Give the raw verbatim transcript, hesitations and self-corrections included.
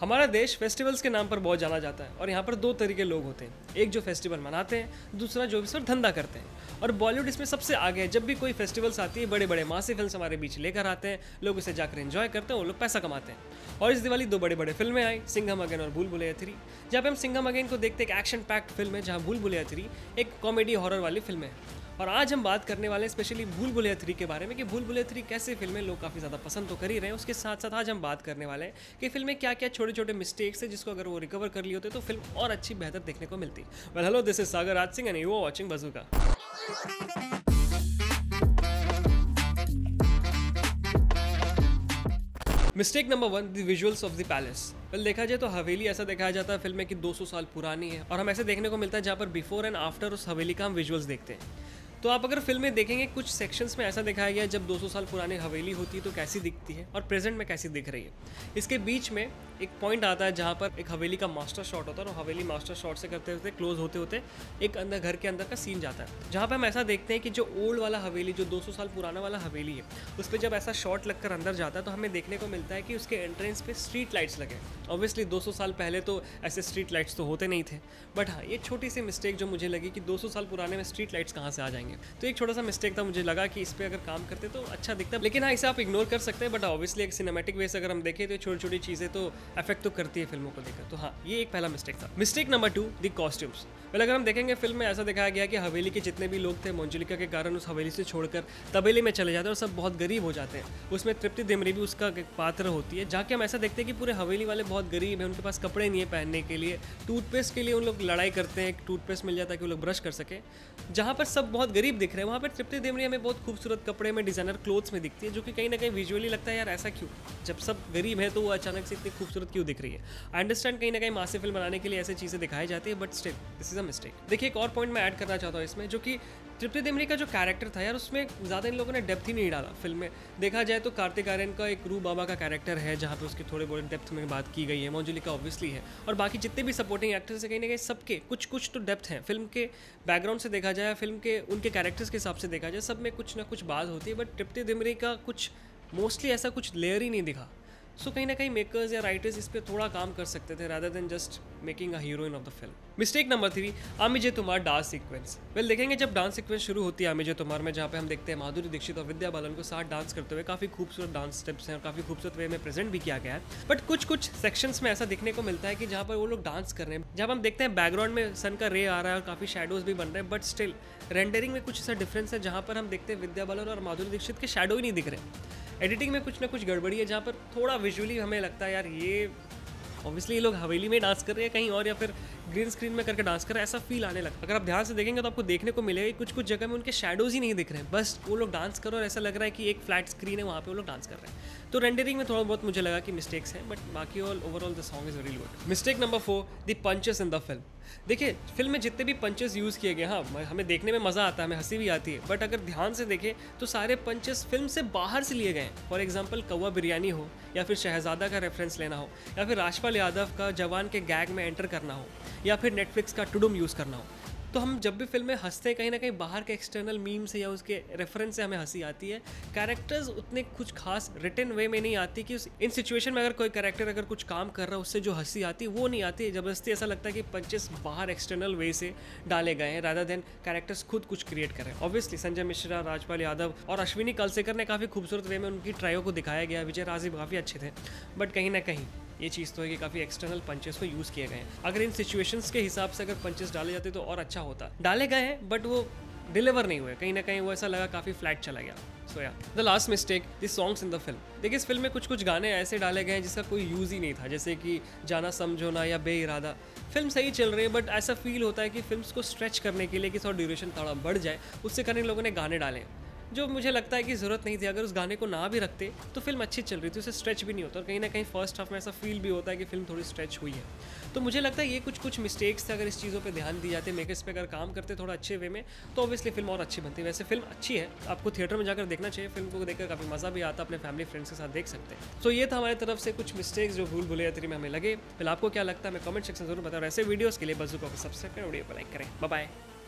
हमारा देश फेस्टिवल्स के नाम पर बहुत जाना जाता है और यहाँ पर दो तरीके लोग होते हैं, एक जो फेस्टिवल मनाते हैं, दूसरा जो इस पर धंधा करते हैं। और बॉलीवुड इसमें सबसे आगे है। जब भी कोई फेस्टिवल्स आती है, बड़े बड़े मासी फिल्म हमारे बीच लेकर आते हैं, लोग इसे जाकर एंजॉय करते हैं, वो लोग पैसा कमाते हैं। और इस दिवाली दो बड़े बड़े फिल्में आई, सिंघम अगेन और भूल भुलैया थ्री। जहाँ पर हम सिंघम अगेन को देखते एक एक्शन पैक्ड फिल्म है, जहाँ भूल भुलैया थ्री एक कॉमेडी हॉरर वाली फिल्म है। और आज हम बात करने वाले हैं स्पेशली भूल भुलैया थ्री के बारे में कि भूल भुलैया थ्री कैसे फिल्में लोग काफ़ी ज़्यादा पसंद तो कर ही रहे हैं, उसके साथ साथ आज हम बात करने वाले हैं कि फिल्म में क्या क्या छोटे छोटे मिस्टेक्स है जिसको अगर वो रिकवर कर लिए होते तो फिल्म और अच्छी बेहतर देखने को मिलती। Well hello, this is Sagar Raj Singh and you are watching Bazooka. Mistake number one, the visuals of the palace. Well देखा जाए तो हवेली ऐसा दिखाया जाता है फिल्म में कि दो सौ साल पुरानी है और हम ऐसे देखने को मिलता है जहाँ पर बिफोर एंड आफ्टर उस हवेली का हम विजुअल्स देखते हैं। तो आप अगर फिल्म में देखेंगे कुछ सेक्शंस में ऐसा दिखाया गया है जब दो सौ साल पुरानी हवेली होती है तो कैसी दिखती है और प्रेजेंट में कैसी दिख रही है। इसके बीच में एक पॉइंट आता है जहाँ पर एक हवेली का मास्टर शॉट होता है और हवेली मास्टर शॉट से करते होते क्लोज होते होते एक अंदर घर के अंदर का सीन जाता है जहाँ पर हम ऐसा देखते हैं कि जो ओल्ड वाला हवेली, जो दो सौ साल पुराना वाला हवेली है, उस पर जब ऐसा शॉट लगकर अंदर जाता है तो हमें देखने को मिलता है कि उसके एंट्रेंस पे स्ट्रीट लाइट्स लगे। ऑब्वियसली दो सौ साल पहले तो ऐसे स्ट्रीट लाइट्स तो होते नहीं थे, बट हाँ ये छोटी सी मिस्टेक जो मुझे लगी कि दो सौ साल पुराने में स्ट्रीट लाइट्स कहाँ से आ जाएंगे, तो एक छोटा सा मिस्टेक था। मुझे लगा कि इस पर अगर काम करते तो अच्छा दिखता, लेकिन हाँ इसे आप इग्नोर कर सकते हैं, बट ऑब्वियसली एक सिनेमैटिक वे से अगर हम देखें तो छोटी छोटी चीज़ें तो अफेक्ट तो करती है फिल्मों को लेकर। तो हाँ ये एक पहला मिस्टेक था। Mistake number two, the costumes. Well अगर हम देखेंगे फिल्म में ऐसा दिखाया गया कि हवेली के जितने भी लोग थे मंजुलिका के कारण उस हवेली से छोड़कर तबेले में चले जाते हैं और सब बहुत गरीब हो जाते हैं। उसमें तृप्ति दिमरी भी उसका एक पात्र होती है, जहाँ कि हम ऐसा देखते हैं कि पूरे हवेली वाले बहुत गरीब हैं, उनके पास कपड़े नहीं है पहनने के लिए, टूथपेस्ट के लिए उन लोग लड़ाई करते हैं, टूथपेस्ट मिल जाता है कि वो लोग ब्रश कर सके। जहाँ पर सब बहुत गरीब दिख रहे हैं वहाँ पर तृप्ति दिमरी हमें बहुत खूबसूरत कपड़े में, डिजाइनर क्लोथ्स में दिखती है, जो कि कहीं ना कहीं विजुअली लगता है यार ऐसा क्यों, जब सब गरीब है तो वो अचानक से इतनी खूबसूरत क्यों दिख रही है। आई अंडरस्टैंड कहीं ना कहीं मासी फिल्म बनाने के लिए ऐसी चीज़ें दिखाई जाती है, but still this is a mistake. देखिए एक और पॉइंट मैं ऐड करना चाहता हूँ इसमें, जो कि तृप्ति दिमरी का जो कैरेक्टर था यार उसमें ज़्यादा इन लोगों ने डेप्थ ही नहीं डाला। फिल्म में देखा जाए तो कार्तिक आर्यन का एक रू बाबा का कैरेक्टर है जहाँ पे उसके थोड़े बहुत डेप्थ में बात की गई है, मंजुलिका ऑब्वियसली है और बाकी जितने भी सपोर्टिंग एक्टर्स हैं कहीं ना कहीं सबके कुछ कुछ तो डेप्थ है। फिल्म के बैकग्राउंड से देखा जाए, फिल्म के उनके कैरेक्टर्स के हिसाब से देखा जाए, सब में कुछ ना कुछ बात होती है, बट तृप्ति दिमरी का कुछ मोस्टली ऐसा कुछ लेयर ही नहीं दिखा। सो कहीं ना कहीं मेकर्स या राइटर्स इस पर थोड़ा काम कर सकते थे rather than just making a heroine of the film. Mistake number three, अमी जे तोमार डांस सीक्वेंस। वेल देखेंगे जब डांस सीक्वेंस शुरू होती है अमी जे तोमार में, जहाँ पे हम देखते हैं माधुरी दीक्षित और विद्या बालन को साथ डांस करते हुए, काफ़ी खूबसूरत डांस स्टेप्स हैं और काफ़ी खूबसूरत वे में प्रेजेंट भी किया गया है। बट कुछ कुछ सेक्शंस में ऐसा दिखने को मिलता है कि जहाँ पर वो लोग डांस कर रहे हैं, जहाँ हम देखते हैं बैकग्राउंड में सन का रे आ रहा है और काफ़ी शेडोज भी बन रहे हैं, बट स्टिल रेंडरिंग में कुछ ऐसा डिफरेंस है जहाँ पर हम देखते हैं विद्या बालन और माधुरी दीक्षित के शेडो ही नहीं दिख रहे। एडिटिंग में कुछ ना कुछ गड़बड़ी है जहाँ पर थोड़ा विजुअली हमें लगता है यार ये ऑब्वियसली ये लोग हवेली में डांस कर रहे हैं कहीं और, या फिर ग्रीन स्क्रीन में करके डांस कर रहे हैं, ऐसा फील आने लगता है। अगर आप ध्यान से देखेंगे तो आपको देखने को मिलेगा कुछ कुछ जगह में उनके शेडोज ही नहीं दिख रहे हैं, बस वो लोग डांस कर रहे और ऐसा लग रहा है कि एक फ्लैट स्क्रीन है वहाँ पे वो लोग डांस कर रहे हैं। तो रेंडरिंग में थोड़ा बहुत मुझे लगा कि मिस्टेक्स हैं, बट बाकी all overall the song is very good. Mistake number four, the punches in the film. देखिए फिल्म में जितने भी पंचेस यूज़ किए गए, हाँ हमें देखने में मज़ा आता है, हमें हंसी भी आती है, बट अगर ध्यान से देखें तो सारे पंचेस फिल्म से बाहर से लिए गए हैं। फॉर एग्जाम्पल कौवा बिरयानी हो, या फिर शहजादा का रेफरेंस लेना हो, या फिर राजपाल यादव का जवान के गैग में एंटर करना हो, या फिर नेटफ्लिक्स का टुडुम यूज़ करना हो। तो हम जब भी फिल्म में हंसते हैं कहीं ना कहीं बाहर के एक्सटर्नल मीम से या उसके रेफरेंस से हमें हंसी आती है। कैरेक्टर्स उतने कुछ खास रिटन वे में नहीं आती कि उस इन सिचुएशन में अगर कोई कैरेक्टर अगर कुछ काम कर रहा है उससे जो हंसी आती है वो नहीं आती। जबरदस्ती ऐसा लगता है कि पंचेस बाहर एक्सटर्नल वे से डाले गए हैं रादर देन कैरेक्टर्स खुद कुछ क्रिएट करें। ऑब्वियसली संजय मिश्रा, राजपाल यादव और अश्विनी कलसेकर ने काफ़ी खूबसूरत वे में उनकी ट्रायो को दिखाया गया। विजय राजीव काफ़ी अच्छे थे, बट कहीं ना कहीं ये चीज़ तो है कि काफ़ी एक्सटर्नल पंचेस को यूज़ किए गए हैं। अगर इन सिचुएशंस के हिसाब से अगर पंचेस डाले जाते तो और अच्छा होता। डाले गए हैं बट वो डिलीवर नहीं हुए, कहीं ना कहीं वो ऐसा लगा काफ़ी फ्लैट चला गया। So yeah the last mistake, the songs in the film. देखिए इस फिल्म में कुछ कुछ गाने ऐसे डाले गए हैं जिसका कोई यूज़ ही नहीं था, जैसे कि जाना समझोना या बे इरादा। फिल्म सही चल रही है बट ऐसा फील होता है कि फिल्म्स को स्ट्रेच करने के लिए कि थोड़ा ड्यूरेशन थोड़ा बढ़ जाए उससे करने लोगों ने गाने डाले जो मुझे लगता है कि ज़रूरत नहीं थी। अगर उस गाने को ना भी रखते तो फिल्म अच्छी चल रही थी, उसे स्ट्रेच भी नहीं होता और कहीं ना कहीं फर्स्ट हाफ में ऐसा फील भी होता है कि फिल्म थोड़ी स्ट्रेच हुई है। तो मुझे लगता है ये कुछ कुछ मिस्टेक्स थे। अगर इस चीज़ों पे ध्यान दिए जाते, मेकर्स पे अगर काम करते थोड़ा अच्छे वे में, तो ऑब्वियसली फिल्म और अच्छी बनती है। वैसे फिल्म अच्छी है, आपको थिएटर में जाकर देखना चाहिए, फिल्म को देखकर काफ़ी मज़ा भी आता, अपने फैमिली फ्रेंड्स के साथ देख सकते हैं। सो ये था हमारे तरफ से कुछ मिस्टेक्स जो भूल भुलैया थ्री में हमें लगे। फिलहाल आपको क्या लगता है हमें कमेंट सेक्शन जरूर बताओ और ऐसे वीडियोज़ के लिए बज़ुका को सब्सक्राइब करें, वीडियो को लाइक करें। बाय।